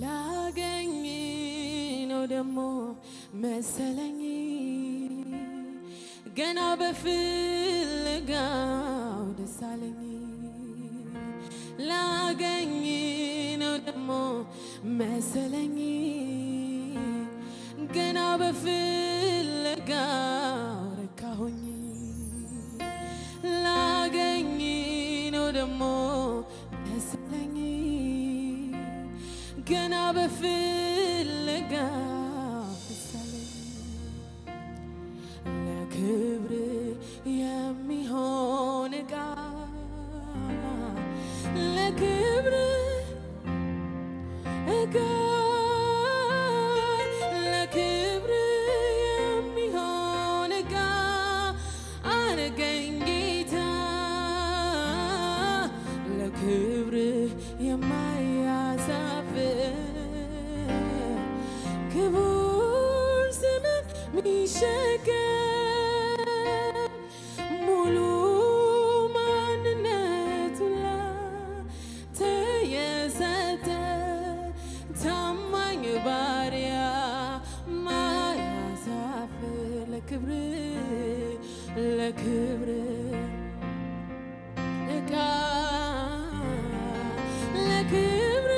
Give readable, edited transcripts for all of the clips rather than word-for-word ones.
ላገኝ ነው ደሞ መሰለኝ ገና በፍልጋው ደሳለኝ ላገኝ ነው ደሞ መሰለኝ ገና በፍልጋው ረካሁኝ ላገኝ ነው ደሞ ገና በፍልጋው ደሳለኝ ለክብር የሚሆን ጋ ለክብር ጋ ለክብር የሚሆን ጋ አርገኝ ጌታ ለክብር የማያሳ ክቡር ዘመን ሚሸከም ሙሉ ማንነቱ ተየሰተ ታማኝ ባሪያ ማያሳፍር ለክብር ለክብር እቃ ለክብር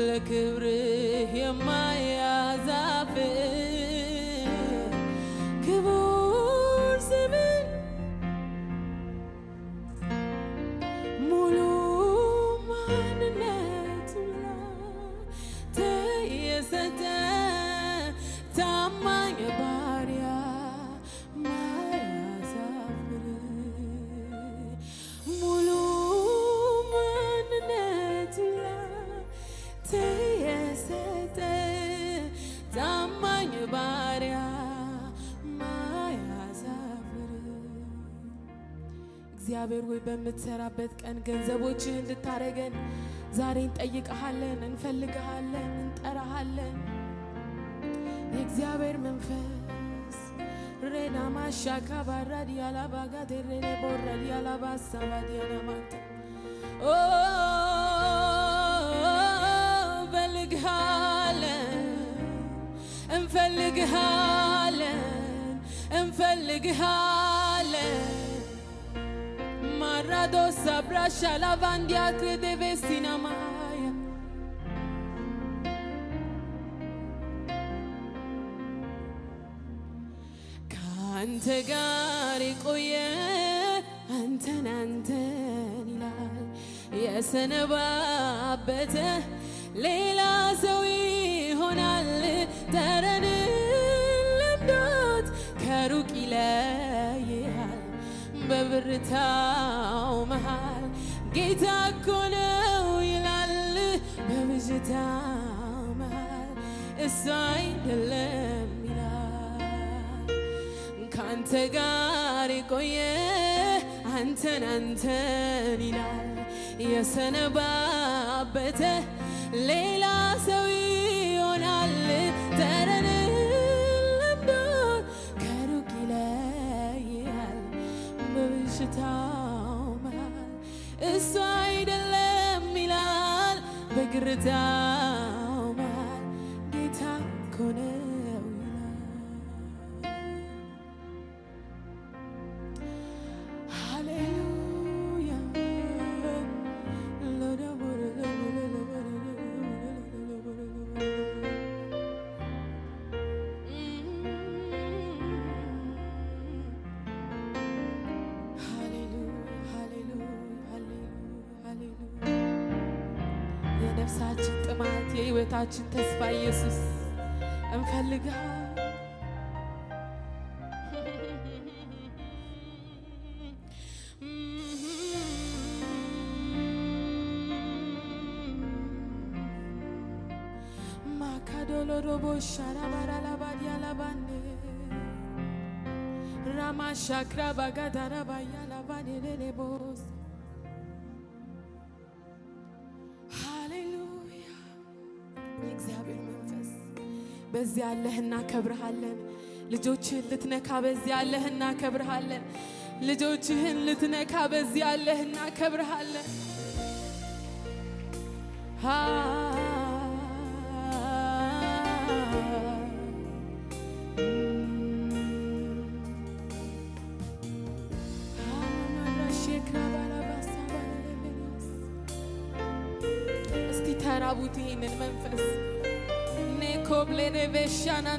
ለክብር የማያዛፍር ክቡር ዘመን ሙሉ ማንነቱ ተየሰተ ታማኝ ባሪያ ማያዛፍር ሙሉ ማንነቱ Teyesete taman baria mayazafer እግዚአብሔር ሆይ በመተራበት ቀን ገንዘቦችን ልታረገን ዛሬን ጠይቀሃለን እንፈልጋለን እንጠራሃለን እግዚአብሔር መንፈስ ረና ማሻካ ባራዲ ያላ ባጋ ደረኔ ቦራዲ ያላ ባሳባዲ ያማት ኦ እንፈልግሃለን እንፈልግሃለን ማራዶ ሰብራሻ ላቫንዲያ ክደቬሲና ማያ ካንተ ጋር ቆየ አንተን አንተን ይላል የሰነባበተ ሌላ ሰው ይሆናል ተረን ለምዶት ከሩቅ ይለያል በብርታው መሃል ጌታ እኮ ነው ይላል በብዥታው መሃል እሱ አይደለም ይላል ካንተ ጋር ቆየ አንተን አንተን ይላል የሰነባበተ ሌላ ሰው ይሆናል ተረን ለምዶት ከሩቅ ይለያል በብዥታው መሃል እሱ አይደለም ይላል በግርታው መሃል ጌታ እኮ ነው ይላል ሃሌሉያ ታችን ተስፋ ኢየሱስ እንፈልጋለን ማካዶሎሮቦ ሻራባራላባዲያላባኔ ራማሻክራባጋዳራባያላባኔሌቦስ بزيا الله نكبرهالن لجوجهن لتنكا بزيا الله نكبرهالن لجوجهن لتنكا بزيا الله نكبرهالن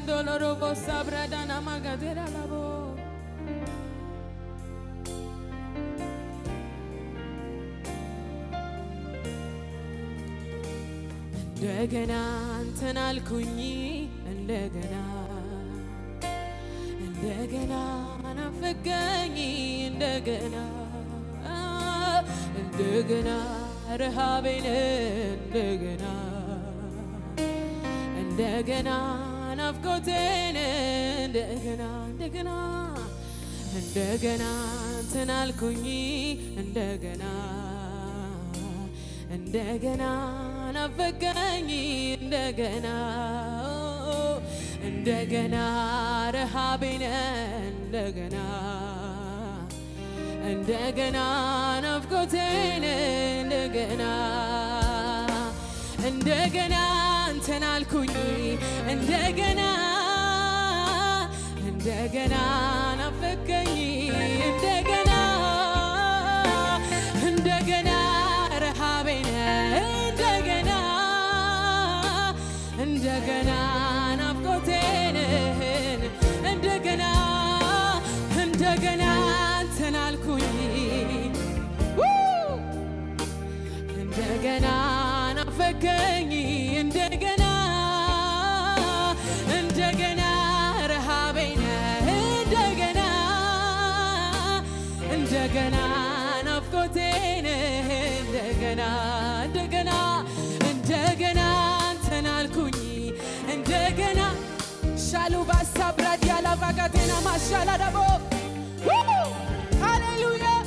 Doloroso sabra dana magadera labo. Andegana antenal kuni, andegana ana fagani, andegana rehabine, andegana. I've got in and Hallelujah.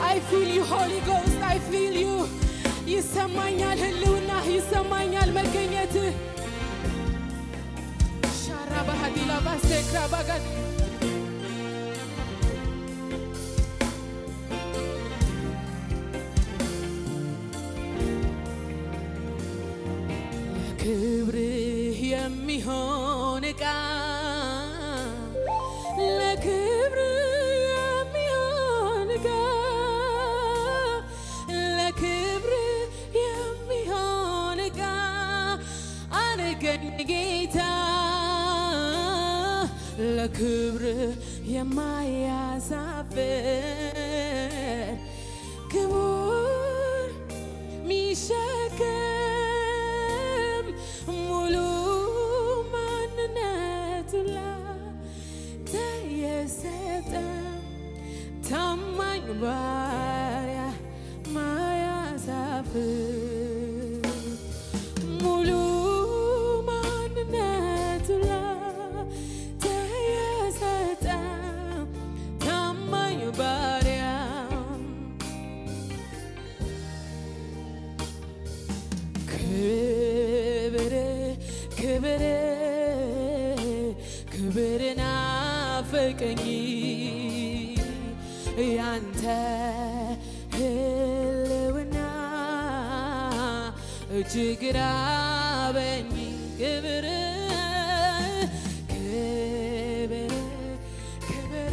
I feel you, Holy Ghost, I feel you. يسمعينال هلونا يسمعينال مكنيته. شراب هدي لباس كرابعات. لكبره يمي هونك. Kubra ya maya saber kubur mishakem muluman natula tayesetam tamanbaya maya saber. تلقيني يا انت هلونا جقرابني كبر كبر كبر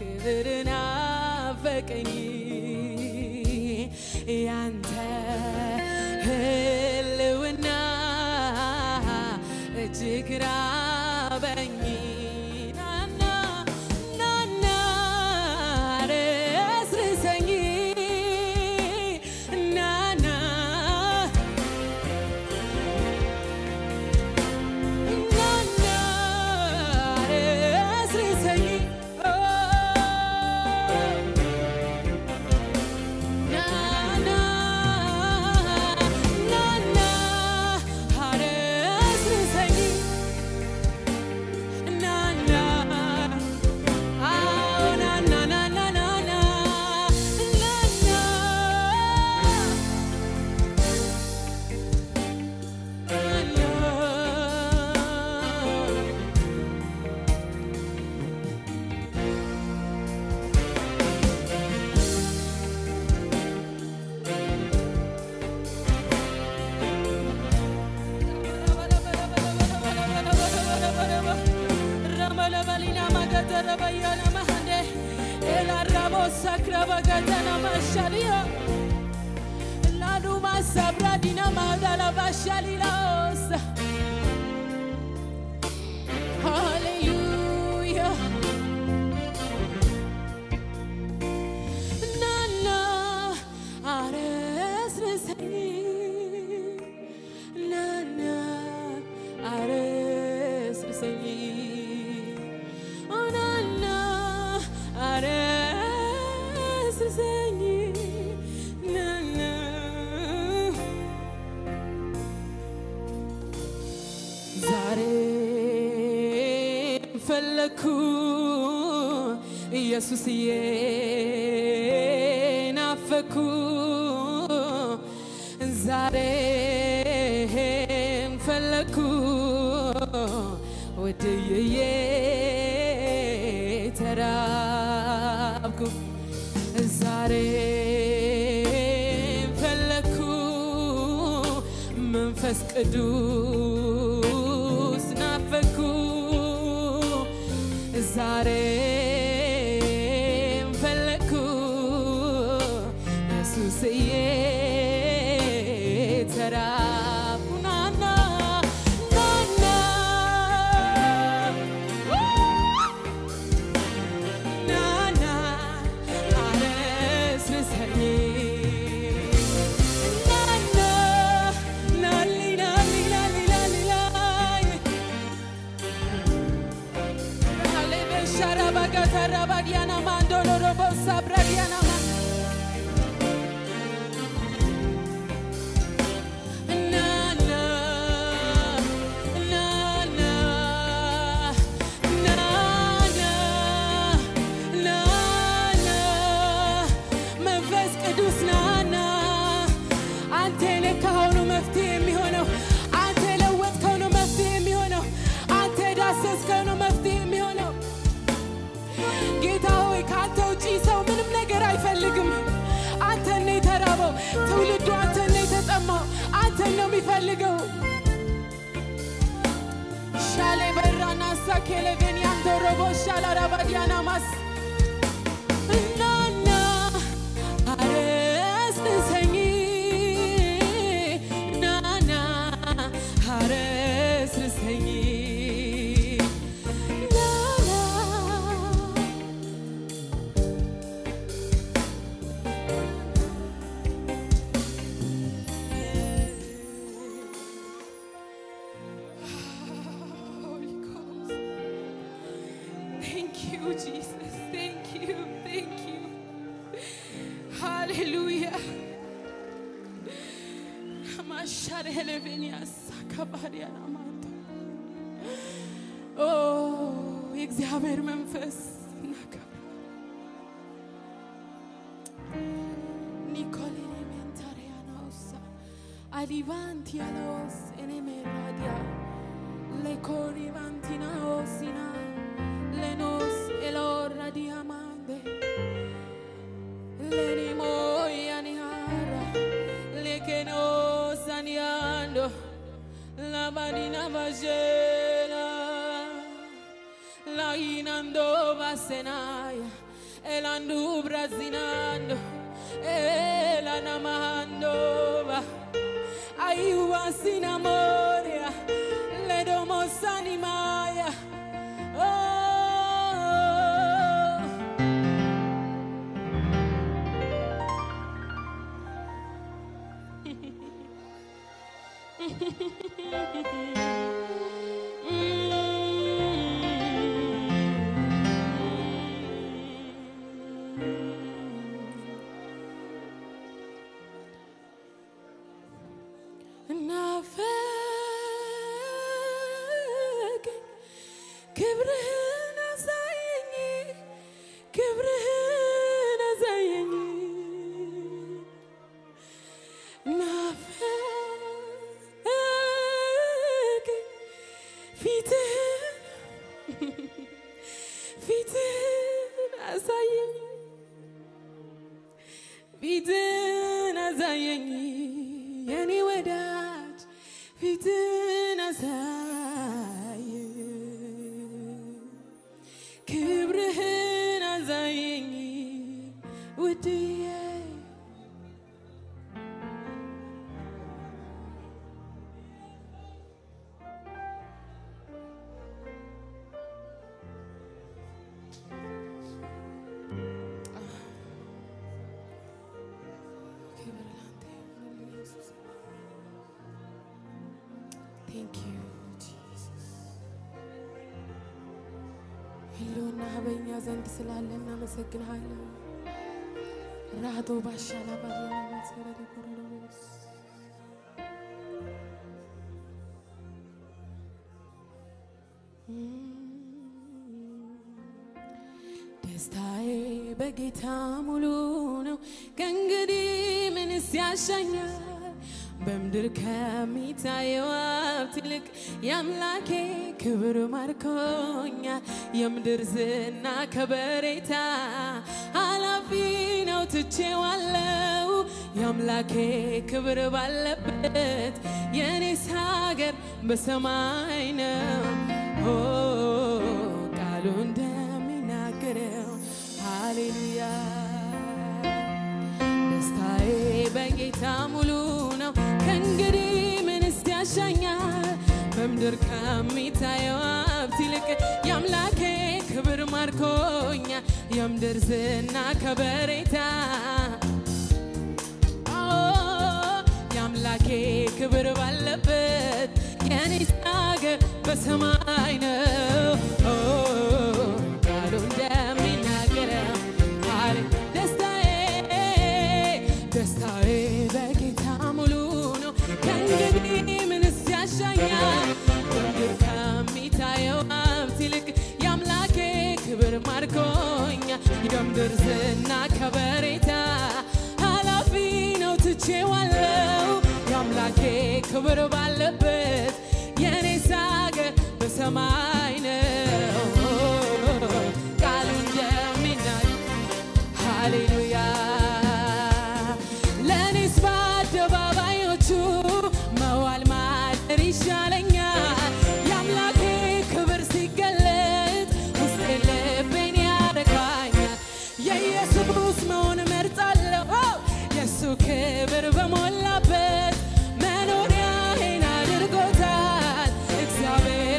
كبر نافقني يا انت هلونا جقرابني Jesus ye nafaku zarem falaku wadiye tarabku zarem falaku manfas qudus nafaku zarem Tianos, eneme radia, le corrivantina osina. Senaya, Elandu Brazinando, Elanamandova, Aiwa Sinamoria, Ledomos Animaya. Oh. Thank you, Jesus. Hello, Nahabanya Zendisala, Namasakin Hilo Rado Bashala Badiana Mascara. Tamuluno, Kangadi, Menesia Shana, Bemdurka, Mitayo, Tilik, Yamlake, Kuburu Marconia, Yamdurzena, Cabareta, Alafino to Chewalo, Yamlake, Kuburu Balapet, Yanis Hager, Besamaina, oh, Kalunda. Tamuluno, Kangari, Minister Shanya, Bemdur Kamitayo, Tilak, Yamlake, Kabur Marconia, Yamder Zena Cabareta, oh, Yamlake, Kabur Valapet, Yanis Hager, Basamaina, oh, Gadundami Nagara, Marconia, Yamdurzena Cabareta, Alafino to Chewalo, Yamlake, Coverbalabet, Yanisaga, Besamaina, Kalunda Midnight, Hallelujah, Lenis Bata Baba Yotu, Mawalma, Rishalanga, Yamlake, Coversigal. Exaber,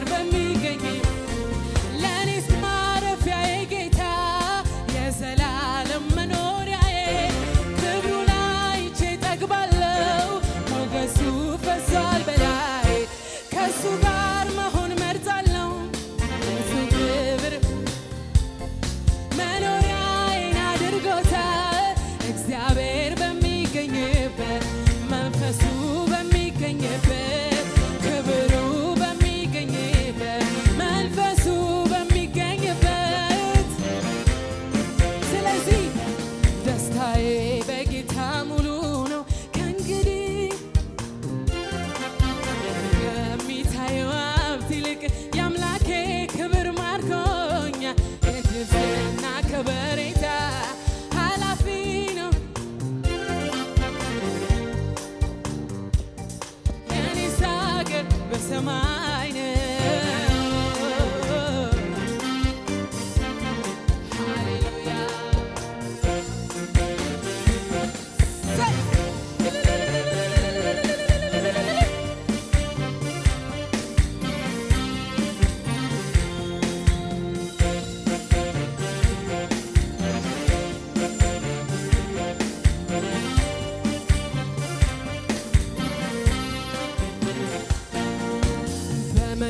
but me,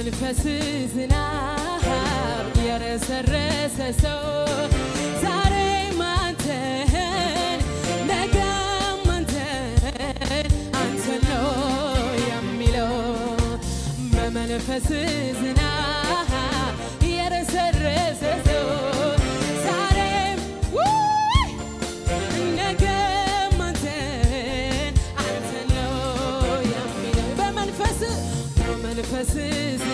መንፈስህና የረሰረሰሰው ዛሬ ማንተን ነገ ማንተን አንተ ነው የሚለው መንፈስህና የረሰረሰሰው ዛሬ ነገ ማንተን አንተ ነው የሚለው በመንፈስህ በመንፈስህና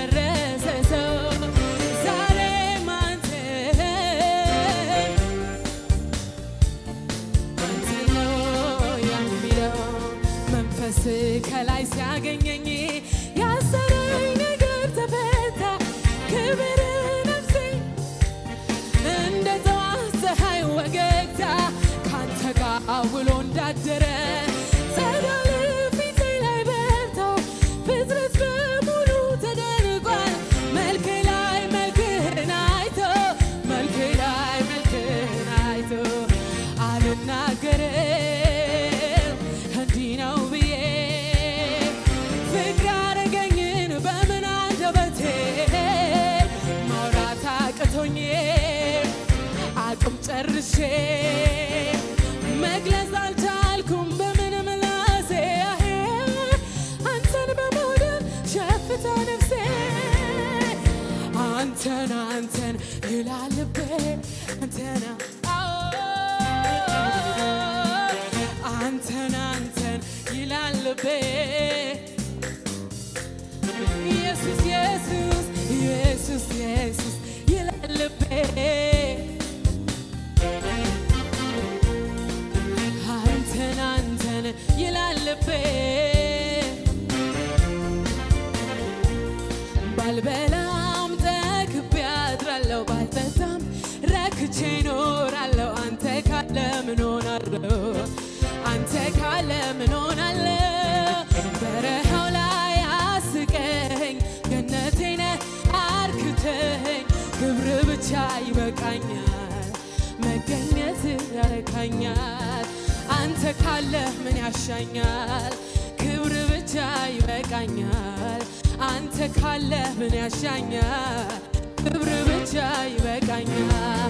Anten, you love the bed, antenna. Oh, anten, you love the bed. Jesus, Jesus, Jesus, Jesus, you love the bed. Anten, you love the bed. Balbela. Ante kalle men yaşayar, kıvrıp çay ve kanyar. Ante kalle men yaşayar, kıvrıp çay ve kanyar.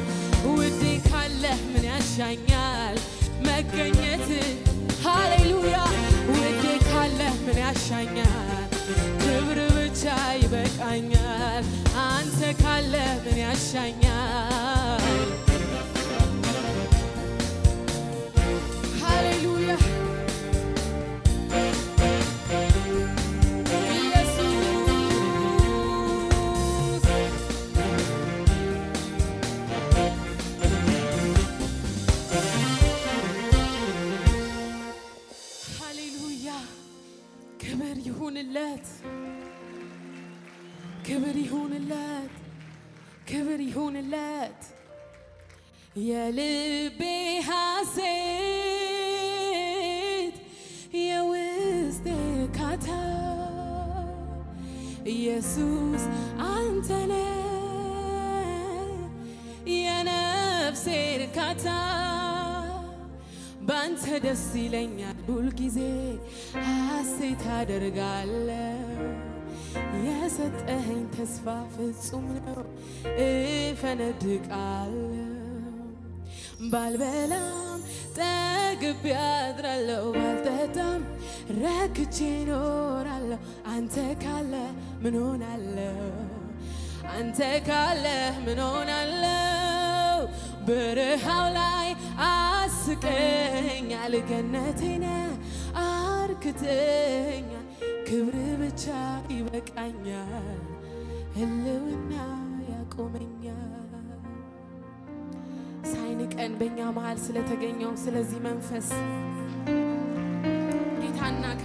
Udi kalle men yaşayar, mekaneti Hallelujah. Udi kalle men yaşayar, kıvrıp çay ve kanyar. Ante kalle men yaşayar. Hallelujah. Jesus. Hallelujah. كبر يهون اللات. كبر يهون اللات. كبر يهون اللات. يا لبي حسين. Jesus, Antene, ya nafsi kata, banta desilenyar bulgize, hasita dergalle, yasat ehin tesva fitsumlo, ifenedik alle, balbelam tagbiadrallo baltetam. راكتين ورالله أنت كله منون الله أنت كله منون الله برهولي أسكين على جنتنا أركتين كبر بتشايبك أنيا هلونا يا كومينيا سينك أن بيني مع السلة تجيني يوم سلة زي منفس. I'm not